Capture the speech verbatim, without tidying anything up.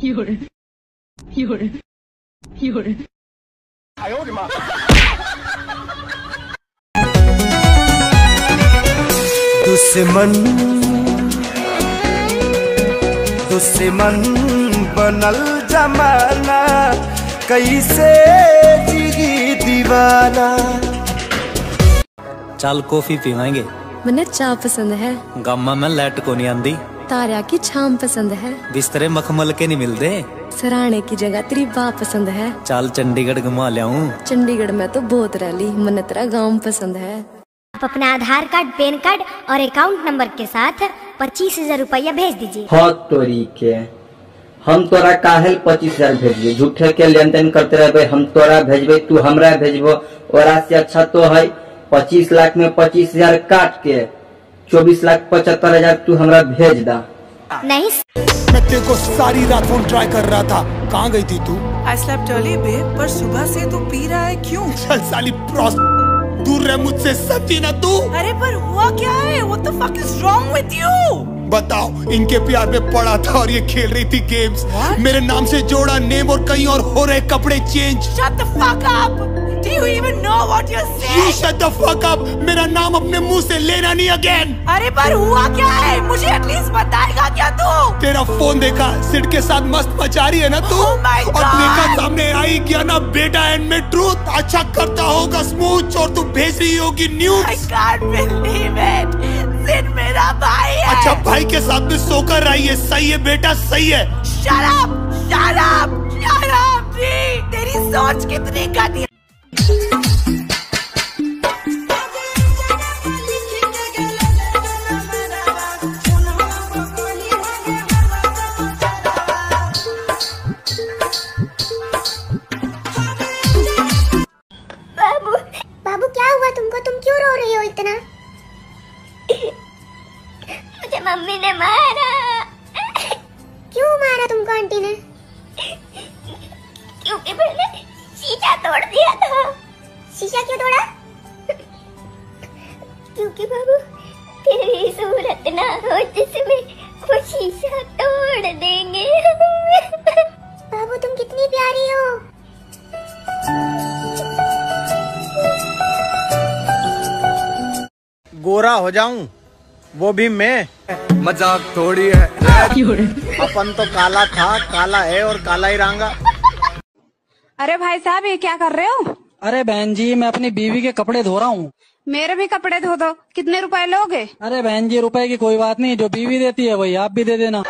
夜夜夜哎呦我的妈！दुश्मन दुश्मन बनल जमाना कैसे जिगी दीवाना। चल कॉफी पीवाएंगे। मैंने चाय पसंद है। गम्मा में लाइट को नहीं आंदी। तारा की छाम पसंद है। बिस्तरे मखमल के नहीं मिलते। सराहने की जगह तेरी बाँ पसंद है। चल चंडीगढ़ घुमा लियाऊं। चंडीगढ़ में तो बहुत रैली। मैंने तेरा गाँव पसंद है। आप अपना आधार कार्ड, पैन कार्ड और अकाउंट नंबर के साथ पच्चीस हजार रूपया भेज दीजिए। हाँ तोरी के हम तोरा काहे पच्चीस हजार भेजिए। झूठे के लेन देन करते रहे। हम तोरा भेजबे तू हमरा भेजबो। और से अच्छा तो है पच्चीस लाख में पच्चीस हजार काट के चौबीस लाख पचहत्तर हजार तू हमरा भेज दा। नहीं मैं तेरे को सारी रात फोन ट्राई कर रहा था। कहाँ गयी थी तू? I slept early babe. पर सुबह से तू पी रहा है क्यूँ? साली दूर रह मुझसे सच्ची ना तू। अरे पर हुआ क्या है? What the fuck is wrong with you? बताओ इनके प्यार में पड़ा था और ये खेल रही थी गेम्स। What? मेरे नाम से जोड़ा नेम और कहीं और हो रहे कपड़े change. Shut the fuck up! Do you even know what you're saying? You shut the fuck up! मेरा नाम अपने मुंह से लेना नहीं अगेन। अरे पर हुआ क्या है? मुझे एटलीस्ट बताएगा क्या तू? तेरा फोन देखा सिड के साथ मस्त मचा रही है ना तू। Oh my God! और देखा सामने आई क्या ना बेटा एंड में ट्रूथ। अच्छा करता होगा स्मूथ और तू भेज रही होगी news. I can't believe it! Sid मेरा भाई है। अच्छा भाई के साथ में सोकर आई है। सही है बेटा सही है। Shut up! Shut up! Shut up! तेरी सोच कितनी गंदी। मम्मी ने मारा। क्यों मारा तुमको आंटी ने? क्योंकि मैंने शीशा तोड़ दिया था। शीशा क्यों तोड़ा? क्योंकि बाबू तेरी सूरत ना हो जिसमें वो शीशा तोड़ देंगे। बाबू तुम कितनी प्यारी हो। गोरा हो जाऊं वो भी मैं। मजाक थोड़ी है। अपन तो काला था, काला है और काला ही रंगा। अरे भाई साहब ये क्या कर रहे हो? अरे बहन जी मैं अपनी बीवी के कपड़े धो रहा हूँ। मेरे भी कपड़े धो दो। कितने रुपए लोगे? अरे बहन जी रुपए की कोई बात नहीं, जो बीवी देती है वही आप भी दे देना।